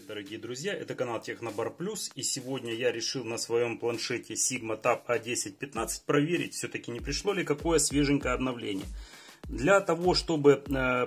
Привет, дорогие друзья! Это канал Techno Bar Plus, и сегодня я решил на своем планшете Sigma Tab A1015 проверить, все-таки не пришло ли какое свеженькое обновление. Для того, чтобы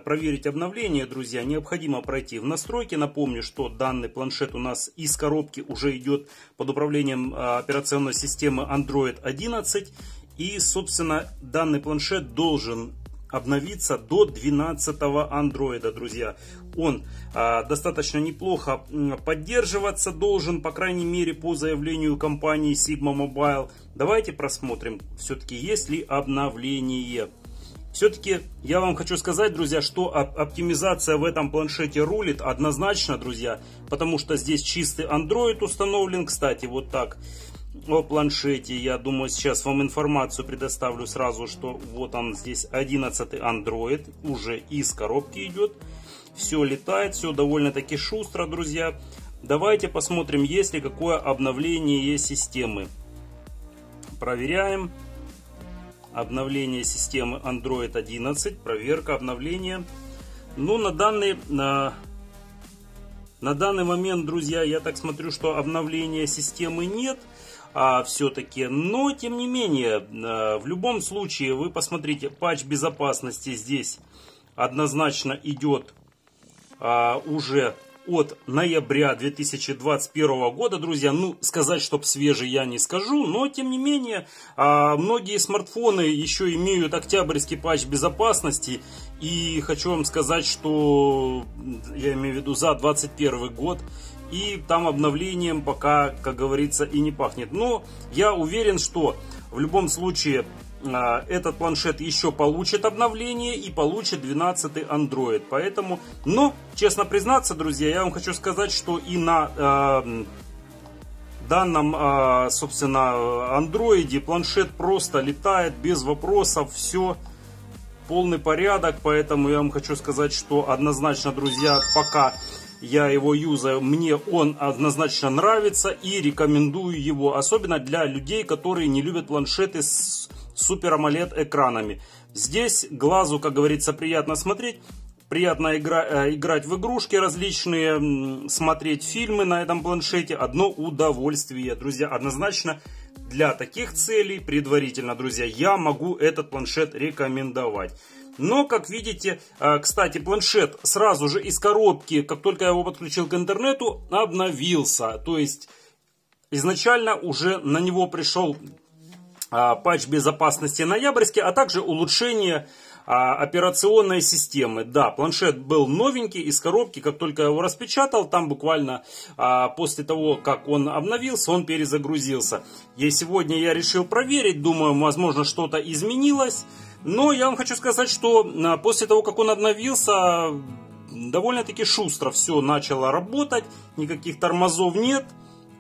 проверить обновление, друзья, необходимо пройти в настройки. Напомню, что данный планшет у нас из коробки уже идет под управлением операционной системы Android 11. И, собственно, данный планшет должен обновиться до 12-го андроида, друзья. Он достаточно неплохо поддерживаться должен, по крайней мере, по заявлению компании Sigma Mobile. Давайте просмотрим, все-таки есть ли обновление. Все-таки я вам хочу сказать, друзья, что оптимизация в этом планшете рулит однозначно, друзья, потому что здесь чистый Android установлен, кстати, вот так. О планшете, я думаю, сейчас вам информацию предоставлю сразу, что вот он здесь 11-й Android, уже из коробки идет. Все летает, все довольно-таки шустро, друзья. Давайте посмотрим, есть ли какое обновление системы. Проверяем. Обновление системы Android 11, проверка обновления. Ну, на данный момент, друзья, я так смотрю, что обновления системы нет. Все-таки, но тем не менее, в любом случае, вы посмотрите, патч безопасности здесь однозначно идет уже от ноября 2021 года, друзья. Ну, сказать, чтоб свежий, я не скажу, но тем не менее, многие смартфоны еще имеют октябрьский патч безопасности. И хочу вам сказать, что я имею в виду за 2021 год. И там обновлением пока, как говорится, и не пахнет. Но я уверен, что в любом случае этот планшет еще получит обновление и получит 12-й Android. Поэтому, но, честно признаться, друзья, я вам хочу сказать, что и на данном, собственно, Android планшет просто летает без вопросов, все полный порядок. Поэтому я вам хочу сказать, что однозначно, друзья, пока я его юзаю, мне он однозначно нравится и рекомендую его. Особенно для людей, которые не любят планшеты с Super AMOLED экранами. Здесь глазу, как говорится, приятно смотреть. Приятно играть в игрушки различные, смотреть фильмы на этом планшете. Одно удовольствие, друзья. Однозначно для таких целей предварительно, друзья, я могу этот планшет рекомендовать. Но, как видите, кстати, планшет сразу же из коробки, как только я его подключил к интернету, обновился. То есть, изначально уже на него пришел патч безопасности ноябрьский, а также улучшение операционной системы. Да, планшет был новенький, из коробки, как только я его распечатал, там буквально после того, как он обновился, он перезагрузился. И сегодня я решил проверить, думаю, возможно, что-то изменилось. Но я вам хочу сказать, что после того, как он обновился, довольно-таки шустро все начало работать, никаких тормозов нет.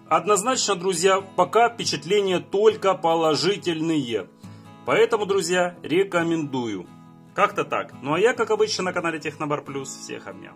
Однозначно, друзья, пока впечатления только положительные. Поэтому, друзья, рекомендую. Как-то так. Ну а я, как обычно, на канале Техно Бар Плюс всех обнял.